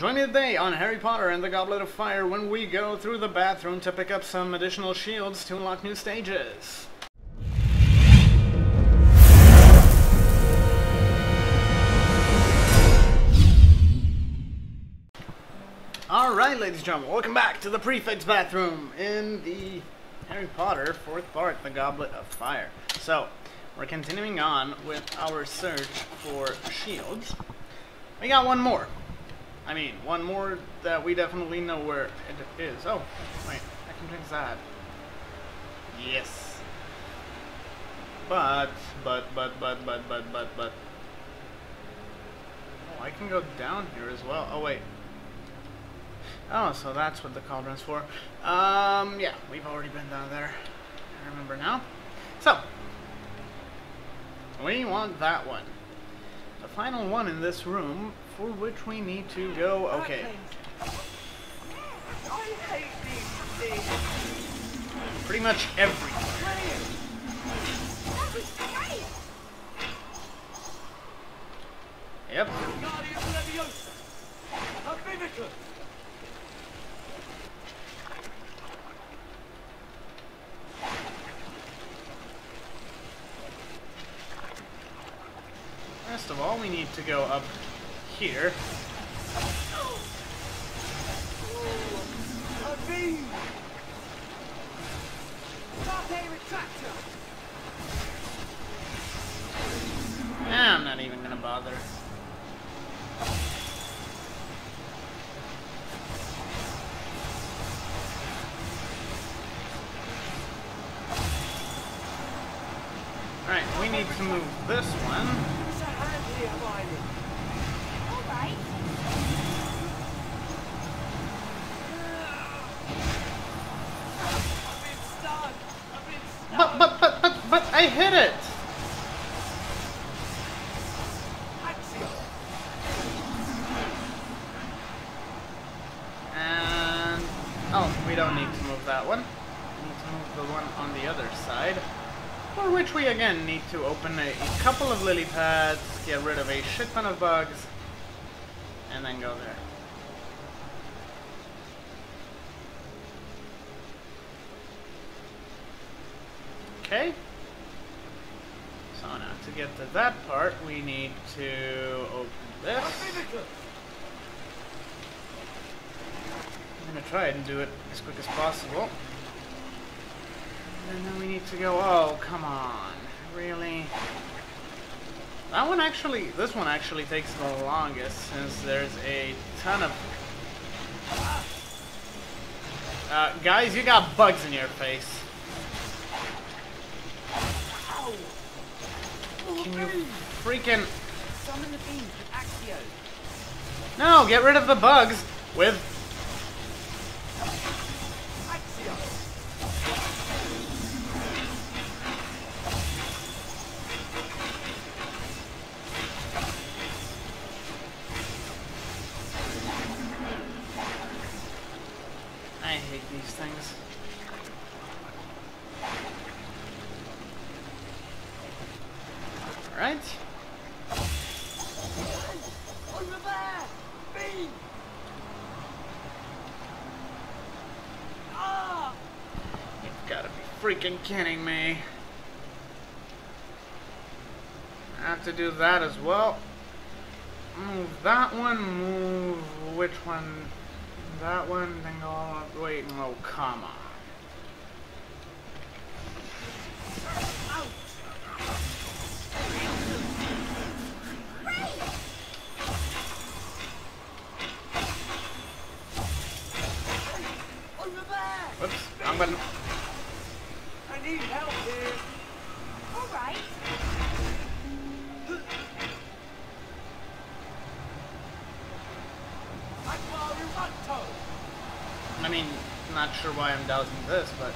Join me today on Harry Potter and the Goblet of Fire when we go through the bathroom to pick up some additional shields to unlock new stages. Alright, ladies and gentlemen, welcome back to the Prefect's bathroom in the Harry Potter 4th part, the Goblet of Fire. So, we're continuing on with our search for shields. We got one more. I mean, one more that we definitely know where it is. Oh, wait, I can drink that. Yes. But. Oh, I can go down here as well. Oh, wait. Oh, so that's what the cauldron's for. Yeah, we've already been down there. I remember now. So, we want that one. The final one in this room, for which we need to go. Okay. I hate these things. Pretty much everything. Yep. First of all, we need to go up here. Nah, I'm not even gonna bother. Alright, we need to move this one. But I hit it. And oh, we don't need to move that one. We need to move the one on the other side. For which we again need to open a couple of lily pads, get rid of a shit ton of bugs, and then go there. Okay. So now to get to that part, we need to open this. I'm gonna try and do it as quick as possible. And then we need to go, oh, come on, really? That one actually, this one actually takes the longest since there's a ton of... guys, you got bugs in your face. Can you freaking... Summon the beans with Accio. No, get rid of the bugs with... I hate these things. All right. Over there. B. Ah. You've got to be freaking kidding me. I have to do that as well. Move that one. Move which one? That one, then go all up. Wait, no, come on. Whoops, I'm gonna... I need help here. All right. I mean, not sure why I'm dousing this, but...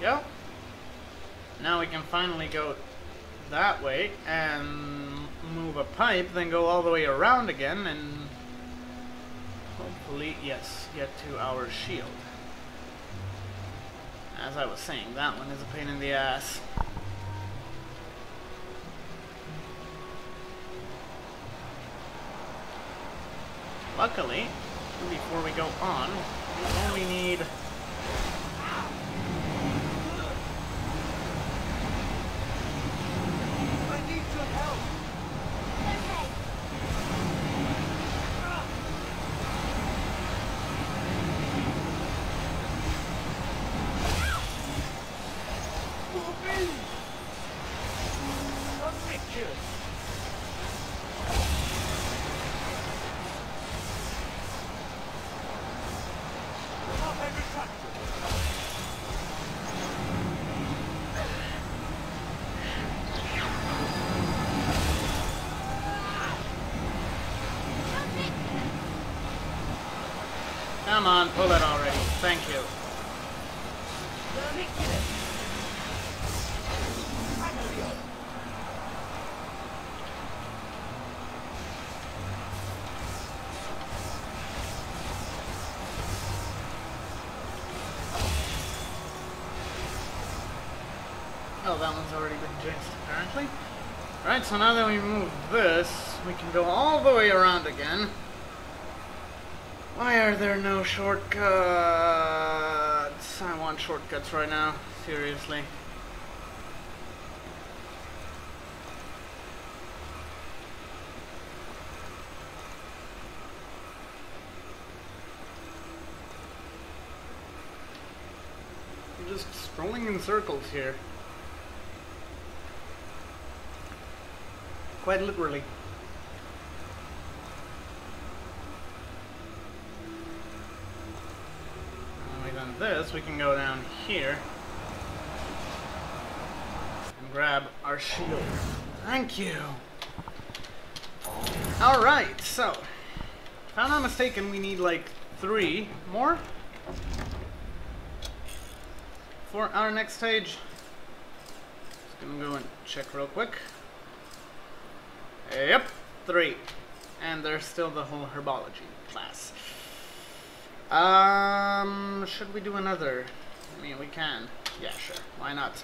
There we go. Now we can finally go that way and move a pipe, then go all the way around again and hopefully, yes, get to our shield. as I was saying, that one is a pain in the ass. Luckily, before we go on, we only need come on, pull it already. Thank you. Oh, that one's already been jinxed, apparently. Right, so now that we move this, we can go all the way around again. Why are there no shortcuts? I want shortcuts right now, seriously. I'm just scrolling in circles here. Quite literally. This, we can go down here and grab our shield. Thank you. All right, so if I'm not mistaken, we need like 3 more for our next stage. Just gonna go and check real quick. Yep, 3, and there's still the whole herbology class. Should we do another? I mean, we can. Yeah, sure. Why not?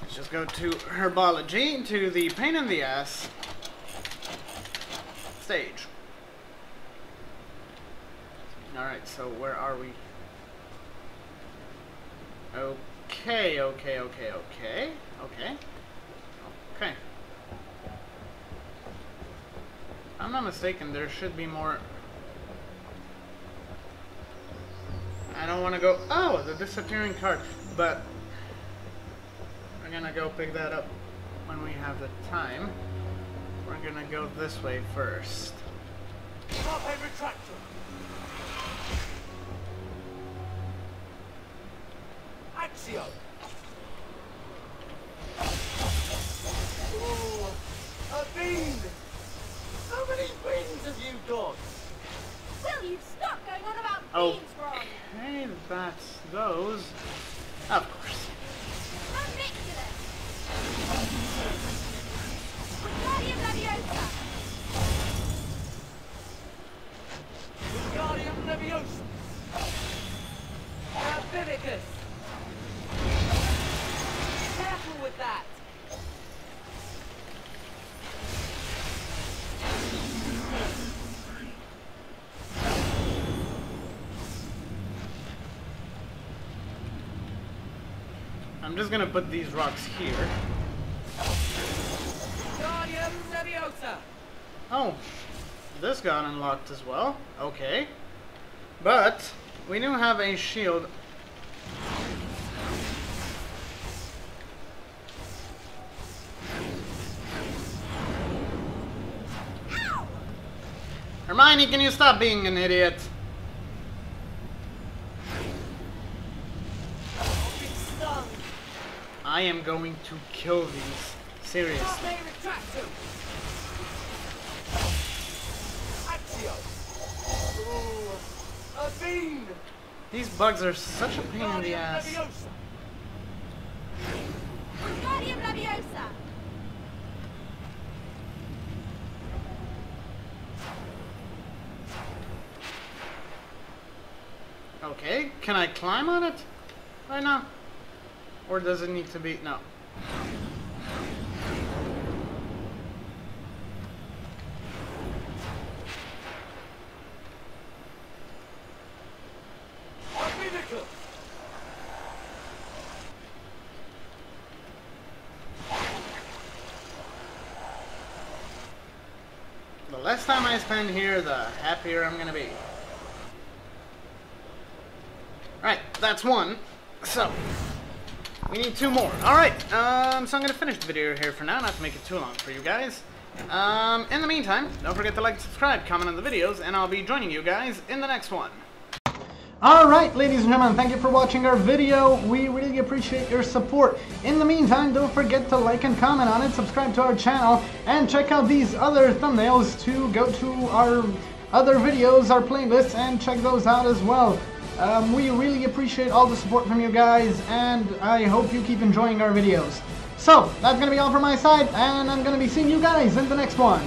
Let's just go to Herbology, to the pain in the ass stage. Alright, so where are we? Okay. If I'm not mistaken, there should be more. I don't want to go. Oh, the disappearing card. But we're gonna go pick that up when we have the time. We're gonna go this way first. Stop and retract them. Accio. Oh, a bean! So many beans have you got? Will you stop going on about beans, Ron? Okay, that's those. Of course. Wingardium Leviosa. Leviticus. Careful with that. I'm just gonna put these rocks here. Oh, this got unlocked as well. Okay. But we do have a shield. Ow! Hermione, can you stop being an idiot? I am going to kill these. Seriously. These bugs are such a pain in the ass. Okay, can I climb on it right now? Or does it need to be? No. The less time I spend here, the happier I'm gonna be. Alright, that's one. So, we need two more. Alright, so I'm gonna finish the video here for now, not to make it too long for you guys. In the meantime, don't forget to like, subscribe, comment on the videos, and I'll be joining you guys in the next one. Alright, ladies and gentlemen, thank you for watching our video. We really appreciate your support. In the meantime, don't forget to like and comment on it, subscribe to our channel, and check out these other thumbnails to go to our other videos, our playlists, and check those out as well. We really appreciate all the support from you guys, and I hope you keep enjoying our videos. So, that's going to be all from my side, and I'm going to be seeing you guys in the next one.